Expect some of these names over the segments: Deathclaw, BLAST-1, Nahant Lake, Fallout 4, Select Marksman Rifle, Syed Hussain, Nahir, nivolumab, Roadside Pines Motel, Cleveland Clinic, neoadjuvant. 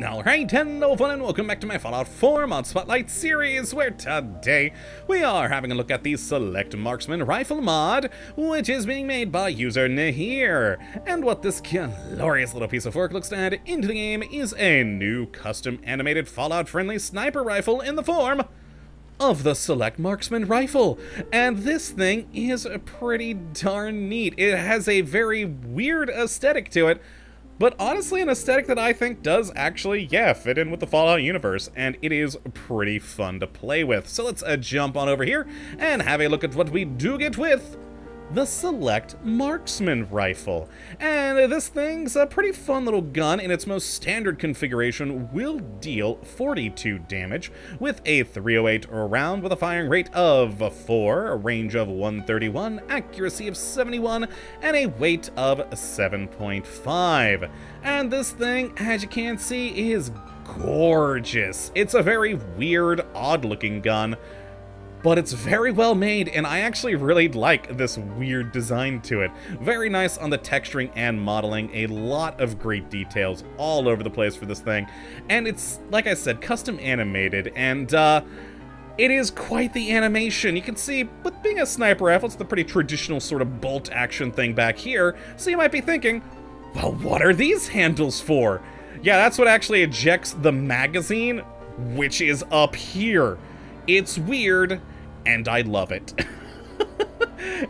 Alright, hello everyone, and welcome back to my Fallout 4 Mod Spotlight series, where today we are having a look at the Select Marksman Rifle mod, which is being made by user Nahir. And what this glorious little piece of work looks to add into the game is a new custom animated Fallout-friendly sniper rifle in the form of the Select Marksman Rifle. And this thing is pretty darn neat. It has a very weird aesthetic to it, but honestly an aesthetic that I think does actually, fit in with the Fallout universe, and it is pretty fun to play with. So let's jump on over here and have a look at what we do get with the Select Marksman Rifle. And this thing's a pretty fun little gun. In its most standard configuration, will deal 42 damage with a .308 round with a firing rate of 4, a range of 131, accuracy of 71, and a weight of 7.5. And this thing, as you can see, is gorgeous. It's a very weird, odd-looking gun, but it's very well made, and I actually really like this weird design to it. Very nice on the texturing and modeling, a lot of great details all over the place for this thing. And it's, like I said, custom animated, and it is quite the animation. You can see, with being a sniper rifle, it's the pretty traditional sort of bolt action thing back here, so you might be thinking, well, what are these handles for? Yeah, that's what actually ejects the magazine, which is up here. It's weird, and I love it.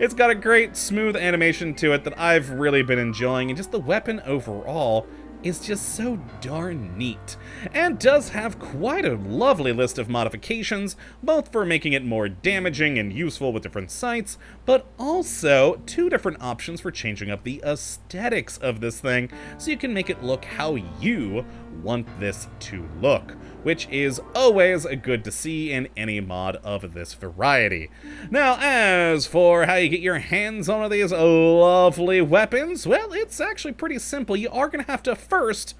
It's got a great, smooth animation to it that I've really been enjoying, and just the weapon overall is just so darn neat, and does have quite a lovely list of modifications, both for making it more damaging and useful with different sights, but also 2 different options for changing up the aesthetics of this thing, so you can make it look how you want this to look, which is always good to see in any mod of this variety. Now, as for how you get your hands on these lovely weapons, well, it's actually pretty simple. You are going to have to first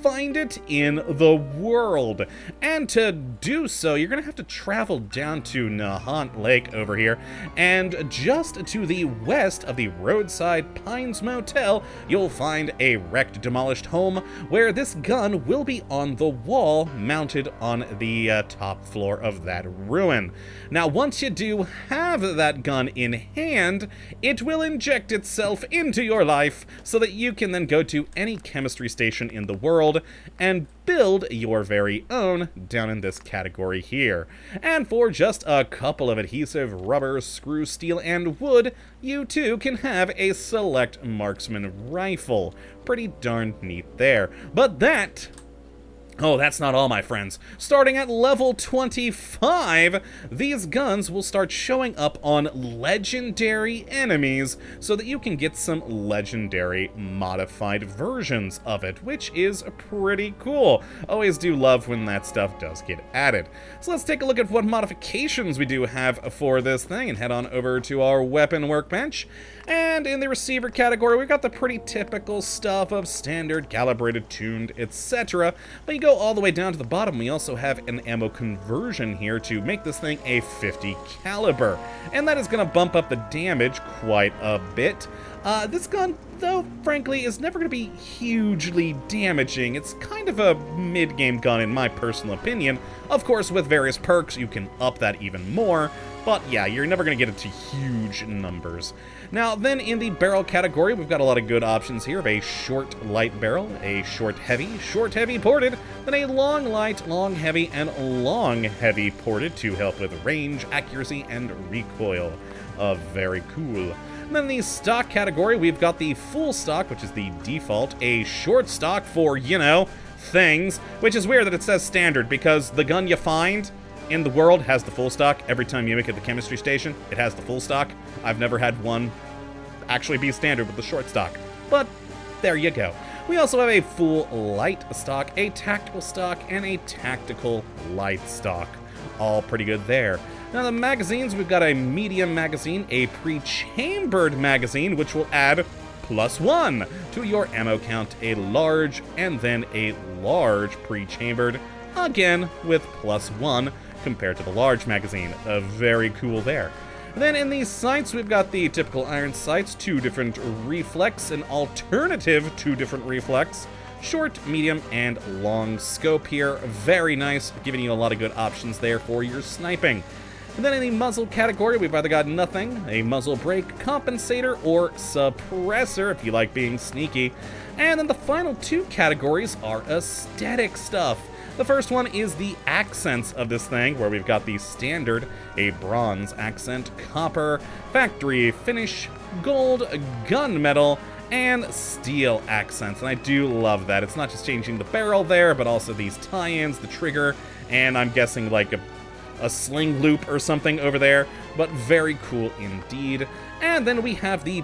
find it in the world, and to do so, you're going to have to travel down to Nahant Lake over here, and just to the west of the Roadside Pines Motel, you'll find a wrecked, demolished home where this gun will be on the wall, mounted on the top floor of that ruin. Now, once you do have that gun in hand, it will inject itself into your life so that you can then go to any chemistry station in the world and build your very own down in this category here. And for just a couple of adhesive, rubber, screw, steel, and wood, you too can have a Select Marksman Rifle. Pretty darn neat there. But that... oh, that's not all, my friends. Starting at level 25, these guns will start showing up on legendary enemies so that you can get some legendary modified versions of it, which is pretty cool. Always do love when that stuff does get added. So let's take a look at what modifications we do have for this thing and head on over to our weapon workbench. And in the receiver category, we've got the pretty typical stuff of standard, calibrated, tuned, etc. But you go all the way down to the bottom, we also have an ammo conversion here to make this thing a .50 caliber, and that is going to bump up the damage quite a bit. This gun, though, frankly, is never going to be hugely damaging. It's kind of a mid-game gun, in my personal opinion. Of course, with various perks, you can up that even more, but yeah, you're never going to get it to huge numbers. Now, then in the barrel category, we've got a lot of good options here of a short light barrel, a short heavy ported, then a long light, long heavy, and long heavy ported to help with range, accuracy, and recoil. Very cool. And then the stock category, we've got the full stock, which is the default, a short stock for, you know, things, which is weird that it says standard because the gun you find in the world has the full stock. Every time you make it to the chemistry station, it has the full stock. I've never had one actually be standard with the short stock, but there you go. We also have a full light stock, a tactical stock, and a tactical light stock. All pretty good there. Now, the magazines, we've got a medium magazine, a pre-chambered magazine, which will add +1 to your ammo count, a large, and then a large pre-chambered, again with +1 compared to the large magazine. Very cool there. Then in these sights, we've got the typical iron sights, 2 different reflex, an alternative 2 different reflex, short, medium, and long scope here. Very nice, giving you a lot of good options there for your sniping. And then in the muzzle category, we've either got nothing, a muzzle brake compensator, or suppressor, if you like being sneaky. And then the final two categories are aesthetic stuff. The first one is the accents of this thing, where we've got the standard, a bronze accent, copper, factory finish, gold, gunmetal, and steel accents. And I do love that. It's not just changing the barrel there, but also these tie-ins, the trigger, and I'm guessing like a sling loop or something over there, but very cool indeed. And then we have the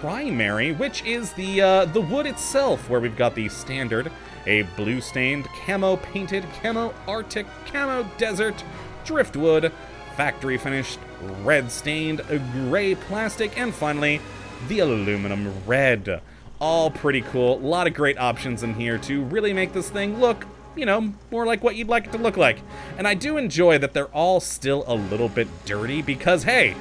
primary, which is the wood itself, where we've got the standard, a blue stained, camo painted, camo arctic, camo desert, driftwood, factory finished, red stained, gray plastic, and finally the aluminum red. All pretty cool. A lot of great options in here to really make this thing look, you know, more like what you'd like it to look like. And I do enjoy that they're all still a little bit dirty because, hey,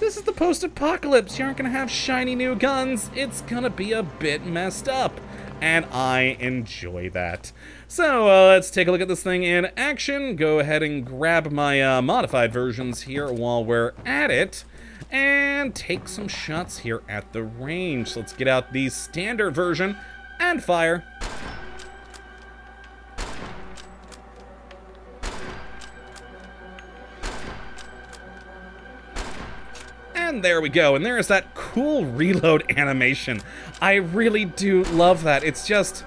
this is the post-apocalypse. You aren't going to have shiny new guns. It's going to be a bit messed up. And I enjoy that. So let's take a look at this thing in action. Go ahead and grab my modified versions here while we're at it. And take some shots here at the range. So let's get out the standard version and fire. And there we go, and there is that cool reload animation. I really do love that. It's just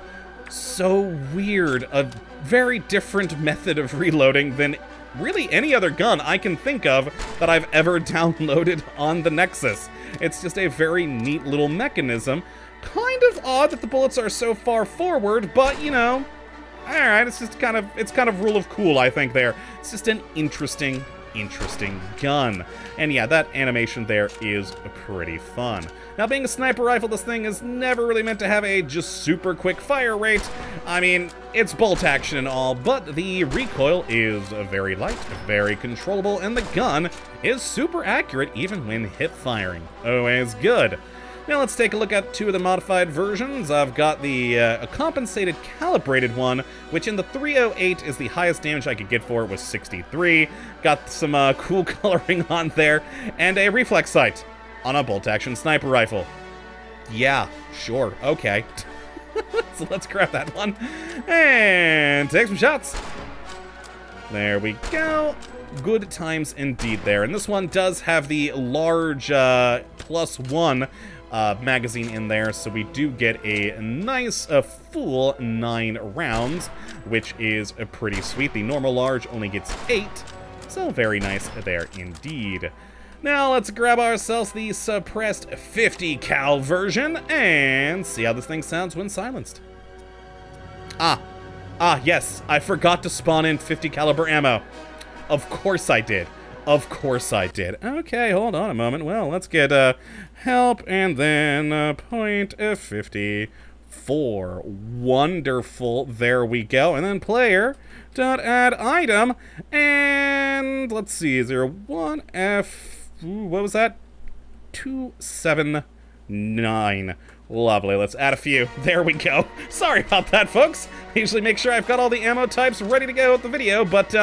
so weird. A very different method of reloading than really any other gun I can think of that I've ever downloaded on the Nexus. It's just a very neat little mechanism. Kind of odd that the bullets are so far forward, but you know, all right, it's just kind of, it's kind of rule of cool, I think there. It's just an interesting gun. And yeah, that animation there is pretty fun. Now, being a sniper rifle, this thing is never really meant to have a just super quick fire rate. I mean, it's bolt action and all, but the recoil is very light, very controllable, and the gun is super accurate even when hip firing. Always good. Now let's take a look at two of the modified versions. I've got the a compensated calibrated one, which in the 308 is the highest damage I could get for it was 63. Got some cool coloring on there, and a reflex sight on a bolt action sniper rifle. Yeah, sure, okay. So let's grab that one and take some shots. There we go. Good times indeed there. And this one does have the large +1 magazine in there, so we do get a nice full 9 rounds, which is pretty sweet. The normal large only gets 8, so very nice there indeed. Now let's grab ourselves the suppressed 50 cal version and see how this thing sounds when silenced. Ah, yes, I forgot to spawn in 50 caliber ammo. Of course I did. Okay, hold on a moment. Well, let's get help and then .54. Wonderful. There we go. And then player dot add item. And let's see, is there one F? What was that? 279. Lovely. Let's add a few. There we go. Sorry about that, folks. I usually make sure I've got all the ammo types ready to go with the video, but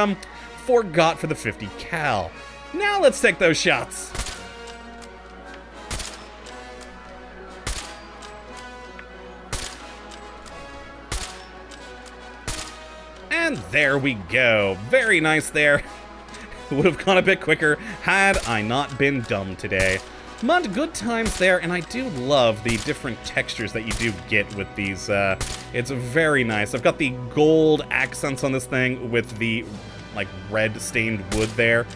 forgot for the 50 cal. Now let's take those shots. And there we go. Very nice there. Would have gone a bit quicker had I not been dumb today. But good times there, and I do love the different textures that you do get with these. It's very nice. I've got the gold accents on this thing with the like red stained wood there.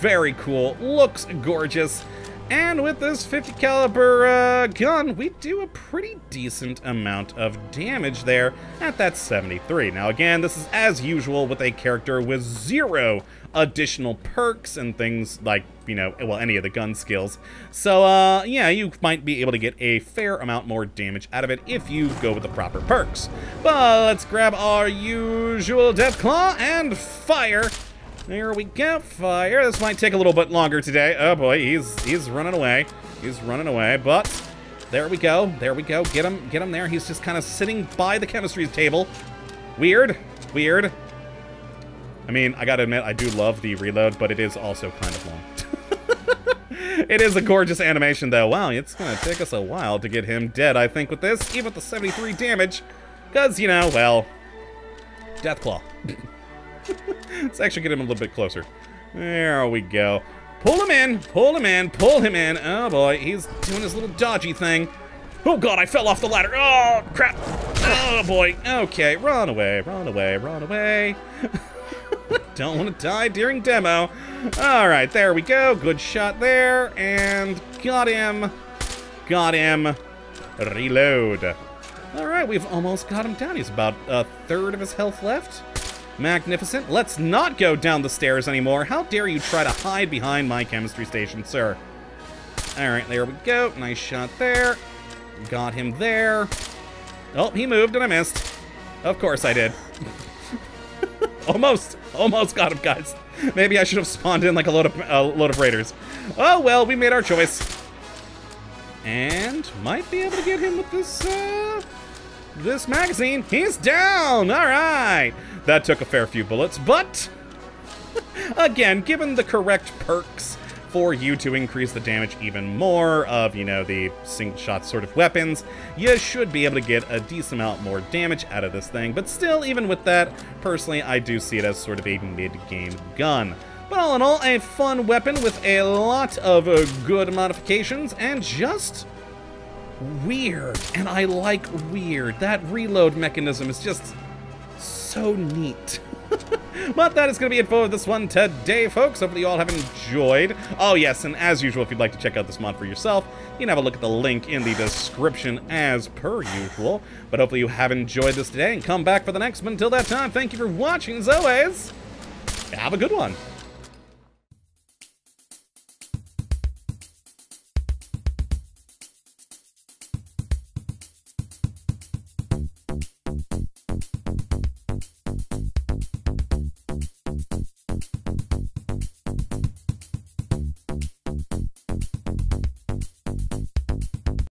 Very cool, looks gorgeous. And with this 50 caliber gun, we do a pretty decent amount of damage there at that 73. Now again, this is as usual with a character with 0 additional perks and things like, you know, well, any of the gun skills. So yeah, you might be able to get a fair amount more damage out of it if you go with the proper perks. But let's grab our usual Deathclaw and fire. There we go, fire. This might take a little bit longer today. Oh boy, he's running away. But There we go. There we go. Get him. Get him there. He's just kind of sitting by the chemistry table. Weird. Weird. I mean, I gotta admit, I do love the reload, but it is also kind of long. It is a gorgeous animation, though. Wow, it's gonna take us a while to get him dead, I think, with this. Even with the 73 damage. Because, you know, well... Deathclaw. Let's actually get him a little bit closer. There we go. Pull him in! Pull him in! Pull him in! Oh, boy. He's doing his little dodgy thing. Oh, God, I fell off the ladder. Oh, crap. Oh, boy. Okay, run away, run away, run away. Don't want to die during demo. All right, there we go. Good shot there. And got him. Got him. Reload. All right, we've almost got him down. He's about a third of his health left. Magnificent. Let's not go down the stairs anymore. How dare you try to hide behind my chemistry station, sir. All right, there we go. Nice shot there. Got him there. Oh, he moved and I missed. Of course I did. Almost. Almost got him, guys. Maybe I should have spawned in like a load of raiders. Oh, well, we made our choice. And might be able to get him with this, this magazine. He's down. All right. That took a fair few bullets, but again, given the correct perks for you to increase the damage even more of, you know, the single shot sort of weapons, you should be able to get a decent amount more damage out of this thing. But still, even with that, personally, I do see it as sort of a mid-game gun. But all in all, a fun weapon with a lot of good modifications and just weird. And I like weird. That reload mechanism is just... so neat. But that is going to be it for this one today, folks. Hopefully you all have enjoyed. Oh, yes, and as usual, if you'd like to check out this mod for yourself, you can have a look at the link in the description as per usual. But hopefully you have enjoyed this today and come back for the next one. Until that time, thank you for watching. As always, have a good one.